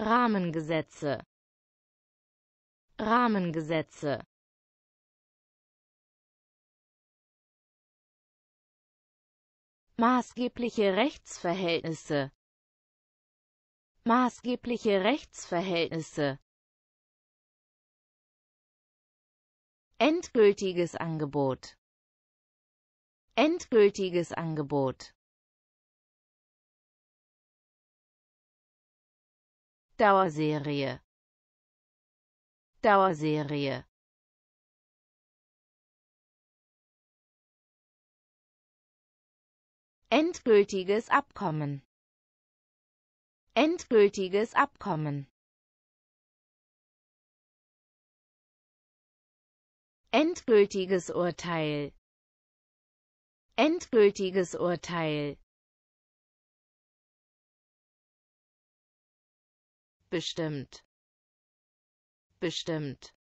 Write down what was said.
Rahmengesetze. Rahmengesetze. Maßgebliche Rechtsverhältnisse. Maßgebliche Rechtsverhältnisse. Endgültiges Angebot. Endgültiges Angebot. Dauerserie. Dauerserie. Endgültiges Abkommen. Endgültiges Abkommen. Endgültiges Urteil. Endgültiges Urteil. Bestimmt. Bestimmt.